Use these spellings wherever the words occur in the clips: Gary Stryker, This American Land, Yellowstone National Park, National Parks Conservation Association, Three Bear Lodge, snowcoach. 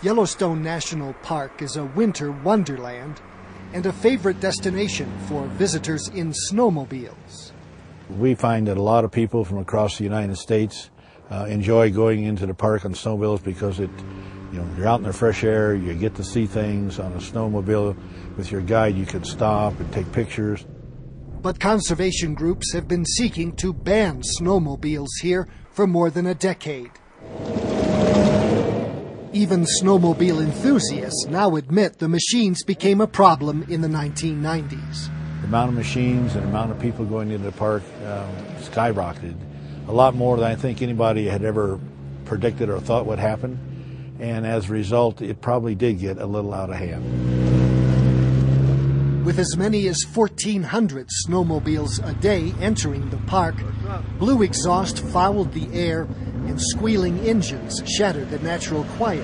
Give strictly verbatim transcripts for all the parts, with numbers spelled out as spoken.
Yellowstone National Park is a winter wonderland and a favorite destination for visitors in snowmobiles. We find that a lot of people from across the United States uh, enjoy going into the park on snowmobiles because it, you know, you're out in the fresh air, you get to see things. On a snowmobile with your guide, you can stop and take pictures. But conservation groups have been seeking to ban snowmobiles here for more than a decade. Even snowmobile enthusiasts now admit the machines became a problem in the nineteen nineties. The amount of machines and the amount of people going into the park uh, skyrocketed. A lot more than I think anybody had ever predicted or thought would happen. And as a result, it probably did get a little out of hand. With as many as fourteen hundred snowmobiles a day entering the park, blue exhaust fouled the air and squealing engines shattered the natural quiet.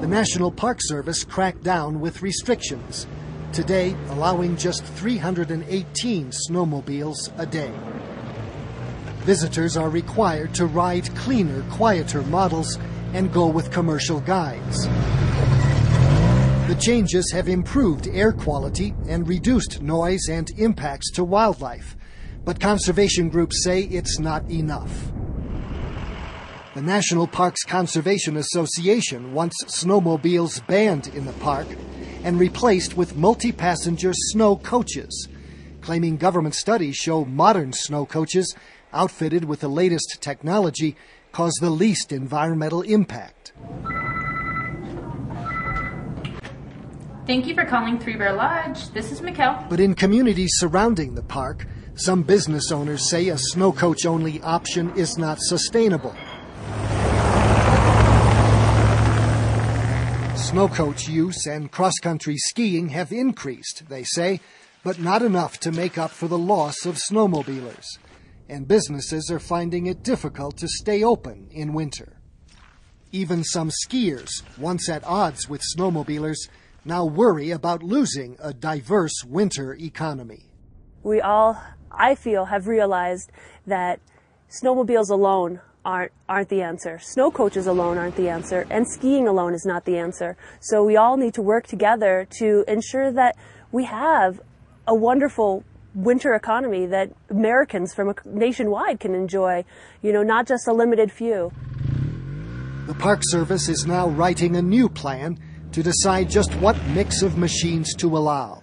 The National Park Service cracked down with restrictions, today allowing just three hundred eighteen snowmobiles a day. Visitors are required to ride cleaner, quieter models and go with commercial guides. The changes have improved air quality and reduced noise and impacts to wildlife, but conservation groups say it's not enough. The National Parks Conservation Association wants snowmobiles banned in the park and replaced with multi-passenger snow coaches, claiming government studies show modern snow coaches outfitted with the latest technology cause the least environmental impact. Thank you for calling Three Bear Lodge. This is Mikkel. But in communities surrounding the park, some business owners say a snow coach only option is not sustainable. Snow coach use and cross-country skiing have increased, they say, but not enough to make up for the loss of snowmobilers. And businesses are finding it difficult to stay open in winter. Even some skiers, once at odds with snowmobilers, now worry about losing a diverse winter economy. We all, I feel, have realized that snowmobiles alone aren't, aren't the answer. Snow coaches alone aren't the answer, and skiing alone is not the answer. So we all need to work together to ensure that we have a wonderful winter economy that Americans from nationwide can enjoy, you know, not just a limited few. The Park Service is now writing a new plan to decide just what mix of machines to allow.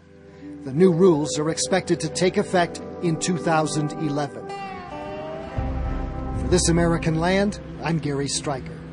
The new rules are expected to take effect in two thousand eleven. For This American Land, I'm Gary Stryker.